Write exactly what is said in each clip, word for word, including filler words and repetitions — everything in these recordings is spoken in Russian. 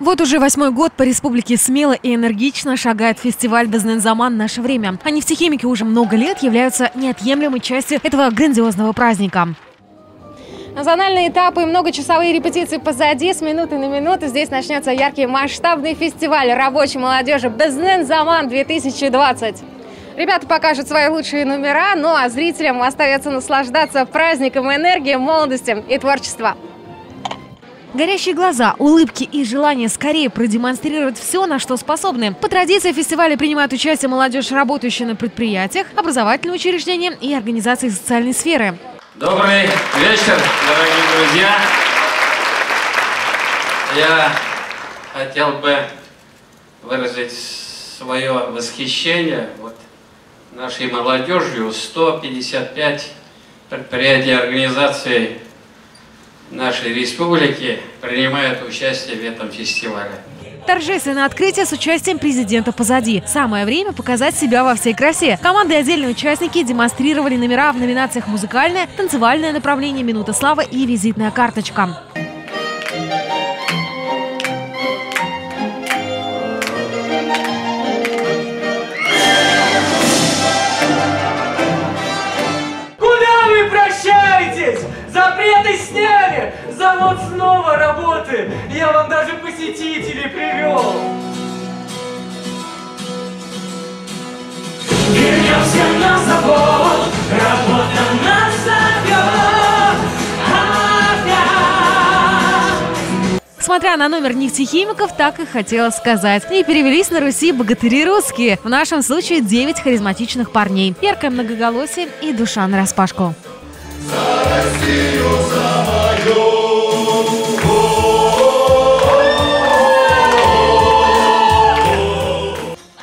Вот уже восьмой год по республике смело и энергично шагает фестиваль «Без нең заман наше время». А нефтехимики уже много лет являются неотъемлемой частью этого грандиозного праздника. Зональные этапы и многочасовые репетиции позади. С минуты на минуту здесь начнется яркий масштабный фестиваль рабочей молодежи «Без нең заман две тысячи двадцать». Ребята покажут свои лучшие номера, ну а зрителям остается наслаждаться праздником энергии, молодости и творчества. Горящие глаза, улыбки и желание скорее продемонстрировать все, на что способны. По традиции в фестивале принимают участие молодежь, работающая на предприятиях, образовательных учреждениях и организации социальной сферы. Добрый вечер, дорогие друзья! Я хотел бы выразить свое восхищение вот нашей молодежью. сто пятьдесят пять предприятий и организаций нашей республики принимают участие в этом фестивале. Торжественное открытие с участием президента позади. Самое время показать себя во всей красе. Команды и отдельные участники демонстрировали номера в номинациях «Музыкальное», «Танцевальное направление», «Минута славы» и «Визитная карточка». Куда вы прощаетесь? Запреты сняли! Завод снова работает! Я вам даже посетителей привел! Вернемся на завод, работа нас зовет. Смотря на номер нефтехимиков, так и хотела сказать. И перевелись на Руси богатыри русские. В нашем случае девять харизматичных парней. Яркое многоголосие и душа нараспашку.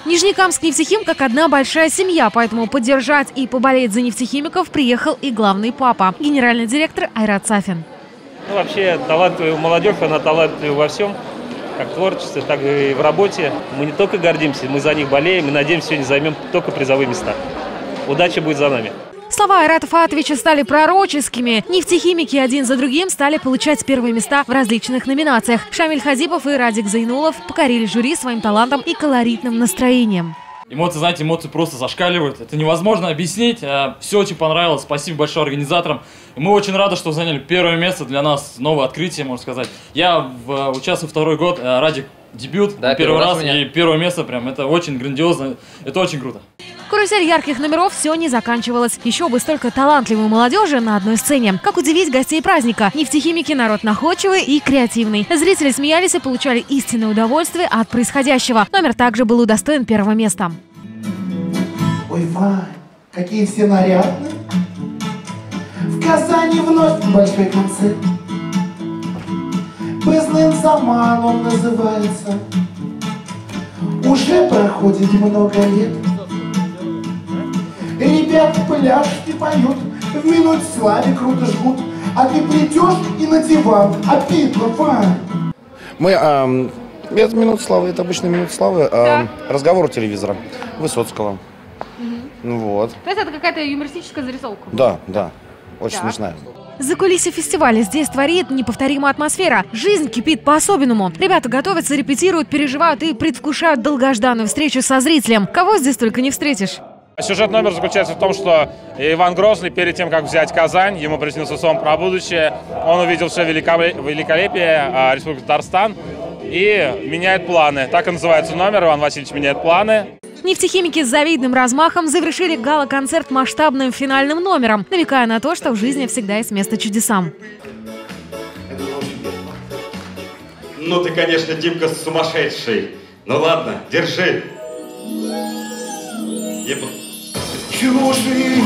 Нижнекамск нефтехим как одна большая семья, поэтому поддержать и поболеть за нефтехимиков приехал и главный папа, генеральный директор Айрат Сафин. Ну, вообще талантливая молодежь, она талантлива во всем, как в творчестве, так и в работе. Мы не только гордимся, мы за них болеем и надеемся, сегодня займем только призовые места. Удача будет за нами. Слова Айрата Фатовича стали пророческими. Нефтехимики один за другим стали получать первые места в различных номинациях. Шамиль Хазипов и Радик Зайнулов покорили жюри своим талантом и колоритным настроением. Эмоции, знаете, эмоции просто зашкаливают. Это невозможно объяснить. Все очень понравилось. Спасибо большое организаторам. Мы очень рады, что заняли первое место. Для нас новое открытие, можно сказать. Я участвую второй год. Радик дебют. Да, первый, первый раз. раз и первое место. Прям это очень грандиозно. Это очень круто. Карусель ярких номеров все не заканчивалось. Еще бы столько талантливой молодежи на одной сцене. Как удивить гостей праздника? Нефтехимики – народ находчивый и креативный. Зрители смеялись и получали истинное удовольствие от происходящего. Номер также был удостоен первого места. Ой, Вань, какие все нарядные. В Казани вновь большой концерт. «Без нең заман» он называется. Уже проходит много лет. Ребят пляж и поют, в минут славе круто жгут, а ты придешь и на диван, а пиво, Вань. Мы, э, это минут славы, это обычная минут славы, э, да. Разговор телевизора Высоцкого. Угу. Вот. То есть это какая-то юмористическая зарисовка? Да, да, очень да. смешная. За кулисами фестиваля здесь творит неповторимая атмосфера. Жизнь кипит по-особенному. Ребята готовятся, репетируют, переживают и предвкушают долгожданную встречу со зрителем. Кого здесь только не встретишь. Сюжет номер заключается в том, что Иван Грозный перед тем, как взять Казань, ему приснился сон про будущее, он увидел все великолепие Республики Татарстан и меняет планы. Так и называется номер «Иван Васильевич меняет планы». Нефтехимики с завидным размахом завершили гала-концерт масштабным финальным номером, намекая на то, что в жизни всегда есть место чудесам. Ну ты, конечно, Димка, сумасшедший. Ну ладно, держи. Чужие,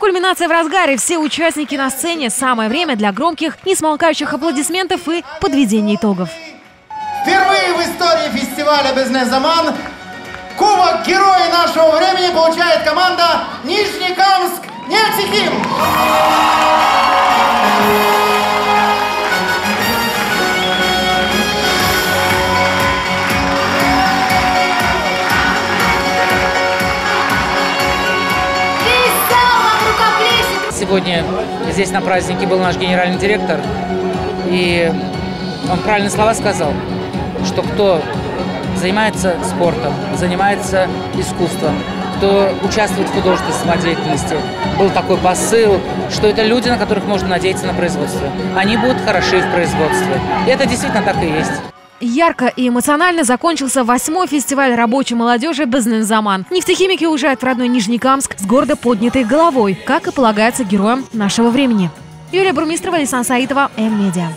кульминация в разгаре. Все участники на сцене. Самое время для громких, несмолкающих аплодисментов и подведения итогов. Впервые в истории фестиваля «Без нең заман» кубок «Герои нашего времени» получает команда «Нижнекамск». Нефтехим! сегодня здесь на празднике был наш генеральный директор, и он правильные слова сказал, что кто занимается спортом, занимается искусством, кто участвует в художественной самодеятельности, был такой посыл, что это люди, на которых можно надеяться на производство. Они будут хороши в производстве. И это действительно так и есть. Ярко и эмоционально закончился восьмой фестиваль рабочей молодежи «Без нең заман». Нефтехимики уезжают в родной Нижнекамск с гордо поднятой головой, как и полагается героям нашего времени. Юлия Бурмистрова, Лисан Саитова, М-Медиа.